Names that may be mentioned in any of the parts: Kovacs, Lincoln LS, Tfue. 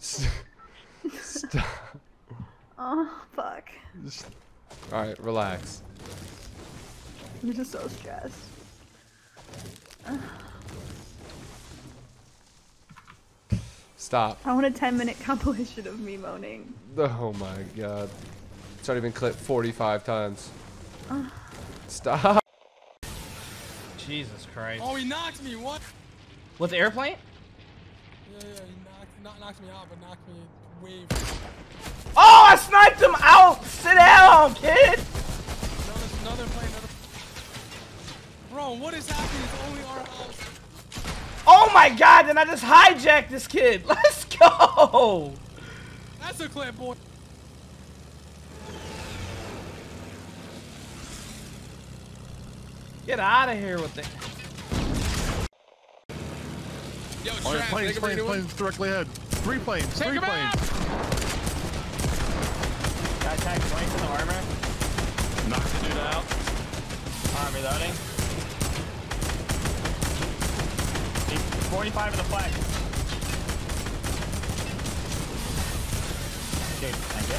Stop. Oh, fuck. Alright, relax. I'm just so stressed. Stop. I want a 10-minute compilation of me moaning. Oh my god. It's already been clipped 45 times. Stop. Jesus Christ. Oh, he knocked me, what? With the airplane? Yeah, he knocked me out, but knocked me way. Oh, I sniped him out! Sit down, kid! No, there's another plane, Bro, what is happening? It's only our house. Oh my god, then I just hijacked this kid. Let's go! That's a clip, boy. Get out of here with it. Yo, Trav, planes directly ahead. Three planes, three planes. Got attack planes in the armor. Knocked the dude out. I'm reloading. 45 in the flag. Okay, thank you.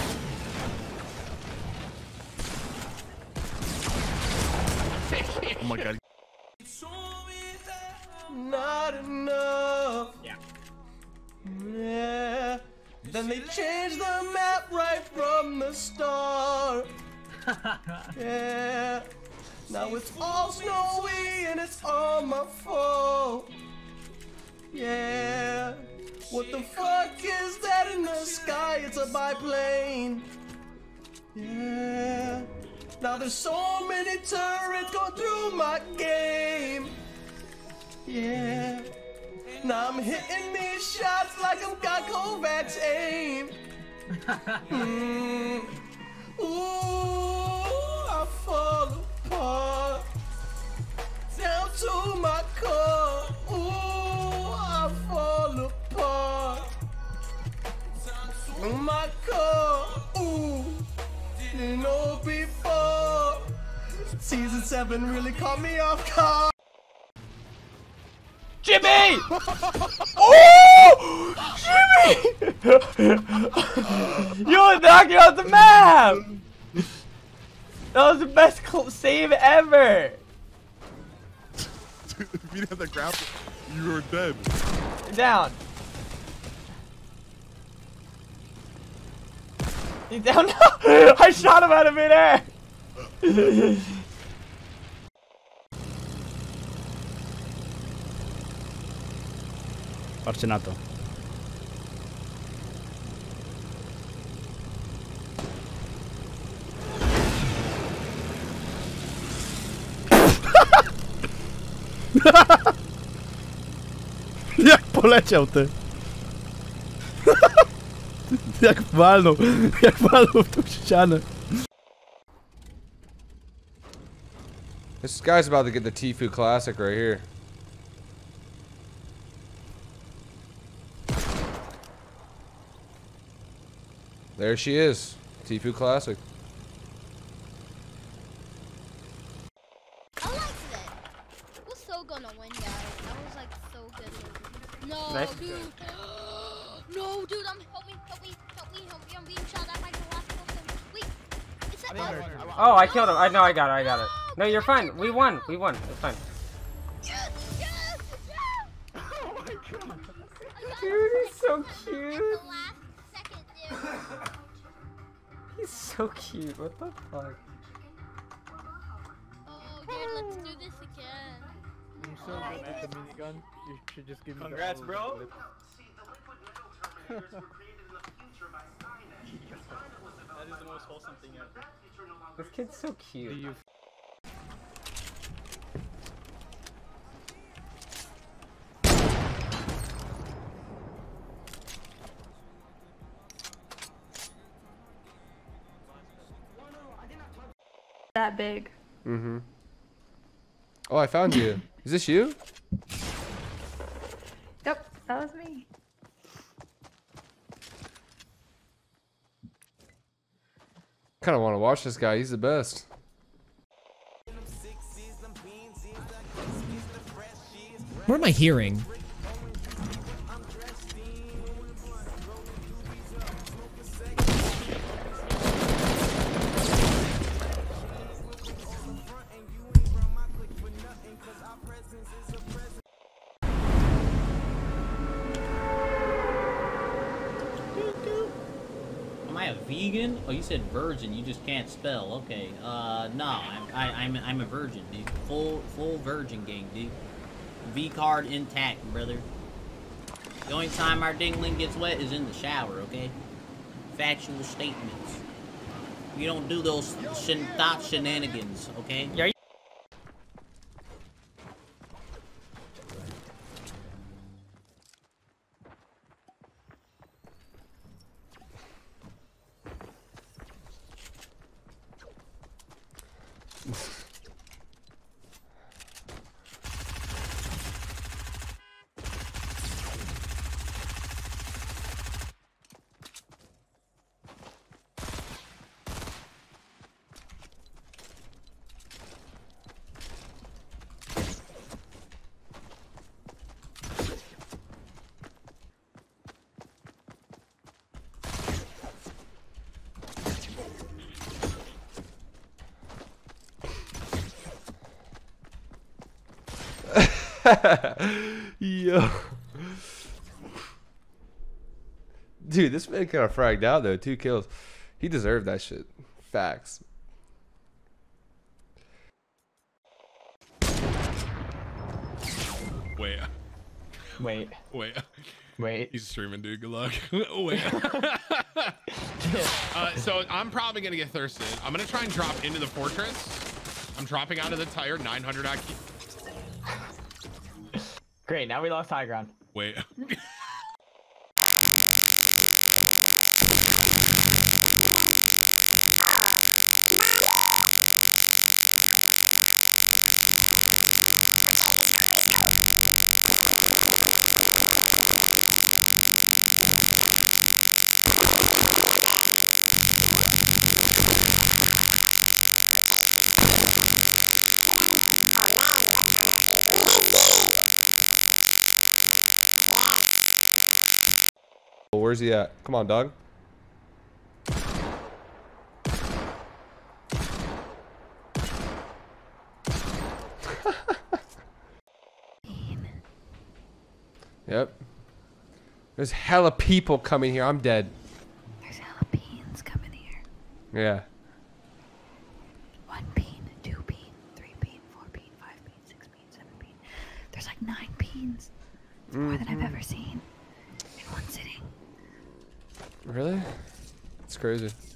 Oh my god. Not enough. Yeah. Yeah. Then they changed the map right from the start. Yeah. Now it's all snowy and it's all my fault. Yeah. What the fuck is that in the sky? It's a biplane. Yeah. Now there's so many turrets going through my game. Yeah. Now I'm hitting these shots like I've got Kovacs aim. Ooh, I fall apart. Down to my core. Ooh, I fall apart. My core. Ooh, didn't know before. Season 7 really caught me off guard. Jimmy! Oh! Jimmy! You're knocking out the map! That was the best save ever! Dude, if you didn't have that grapple, you were dead. Down. He's down. No! I shot him out of midair! Arsenato. Jak poleciał ty? Jak walnął w tą ścianę. This guy's about to get the Tfue classic right here. There she is, Tfue classic. I liked that. We're so gonna win, guys. That was like so good. No, nice. Dude. No, dude. I'm help me. I'm being shot at by the last person. Wait, is that us? Oh, I killed him. I know. I got it. No, you're fine. We won. It's fine. Yes, yes, yes. Oh my god. Dude, he's so cute. He's so cute. What the fuck? Oh, dude, let's do this again. You're so good at the meat gun. You should just give me. Congrats, bro. That is the most wholesome thing ever. This kid's so cute. That big. Mm-hmm. Oh, I found you. Is this you? Yep, that was me. Kind of want to watch this guy. He's the best. What am I hearing? vegan? Oh, you said virgin. You just can't spell. Okay. Nah. I'm a virgin, dude. Full virgin gang, dude. V card intact, brother. The only time our dingling gets wet is in the shower. Okay. Factual statements. We don't do those thought shenanigans. Okay. Yeah. Yo, dude, this man kind of fragged out though. 2 kills, he deserved that shit. Facts. Wait. He's streaming, dude. Good luck. Wait. So I'm probably gonna get thirsty. I'm gonna try and drop into the fortress. I'm dropping out of the tire. 900 IQ. Great, now we lost high ground. Wait. Where's he at? Come on, dog. Yep. There's hella people coming here. I'm dead. There's hella peens coming here. Yeah. 1 peen, 2 peen, 3 peen, 4 peen, 5 peen, 6 peen, 7 peen. There's like 9 peens. It's more than I've ever seen. Really? It's crazy.